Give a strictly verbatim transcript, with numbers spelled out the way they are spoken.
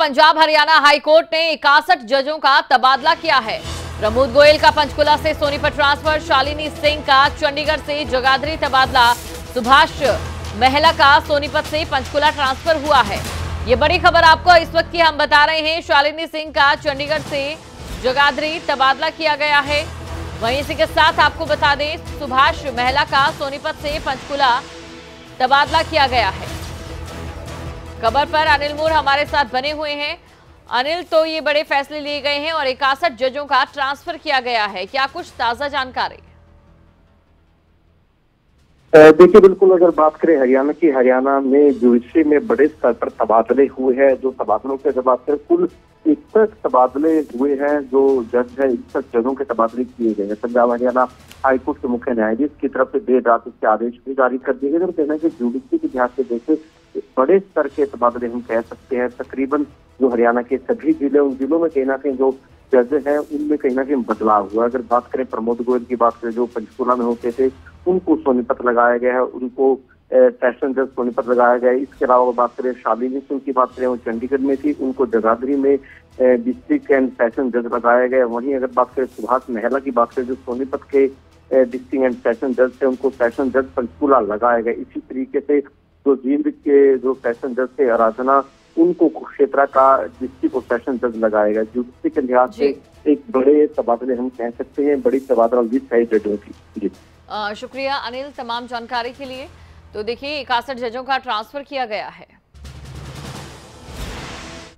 Punjab Haryana high court ने इकसठ जजों का तबादला किया है। प्रमोद गोयल का पंचकुला से सोनीपत ट्रांसफर, शालिनी सिंह का चंडीगढ़ से जगाधरी तबादला, सुभाष महिला का सोनीपत से पंचकुला ट्रांसफर हुआ है। ये बड़ी खबर आपको इस वक्त की हम बता रहे हैं। शालिनी सिंह का चंडीगढ़ से जगाधरी तबादला किया गया है। वहीं इसी के साथ आपको बता दें, सुभाष महिला का सोनीपत से पंचकुला तबादला किया गया है। खबर पर अनिल मोर हमारे साथ बने हुए हैं। अनिल, तो ये बड़े फैसले लिए गए हैं और इकसठ जजों का ट्रांसफर किया गया है, क्या कुछ ताजा जानकारी? देखिए, बिल्कुल अगर बात करें हरियाणा की, हरियाणा में जुडिशरी में बड़े स्तर पर तबादले हुए हैं। जो तबादलों के जब बात करें, कुल इकसठ तबादले हुए हैं। जो जज है, इकसठ जजों के तबादले किए गए हैं। पंजाब हरियाणा हाईकोर्ट के मुख्य न्यायाधीश की तरफ से देर रात इसके आदेश भी जारी कर दिए गए। और कहना है कि जुडिशरी के लिहाज से देखे बड़े स्तर के तबादले हम कह सकते हैं। तकरीबन जो हरियाणा के सभी जिले, उन जिलों में कहीं ना कहीं जो जज हैं उनमें कहीं ना कहीं बदलाव हुआ। अगर बात करें प्रमोद गोयल की, बात करें जो पंचकुला में होते थे, उनको सोनीपत लगाया गया है, उनको सेशन जज सोनीपत लगाया गया है। इसके अलावा बात करें शालिनी सिंह की, बात करें वो चंडीगढ़ में थी, उनको जगाधरी में डिस्ट्रिक्ट एंड सेशन जज लगाया गया। वहीं अगर बात करें सुभाष महिला की, बात करें जो सोनीपत के डिस्ट्रिक्ट एंड सेशन जज थे, उनको सेशन जज पंचकुला लगाया गया। इसी तरीके से जो जींद के जो सेशन जज थे अराधना, उनको क्षेत्र का डिस्ट्रिक्ट और सेशन जज लगाएगा। जुडिशरी के लिहाज से एक बड़े तबादले हम कह सकते हैं, बड़ी तबादला लिस्ट है जजों की। जी शुक्रिया अनिल तमाम जानकारी के लिए। तो देखिए, इकसठ जजों का ट्रांसफर किया गया है।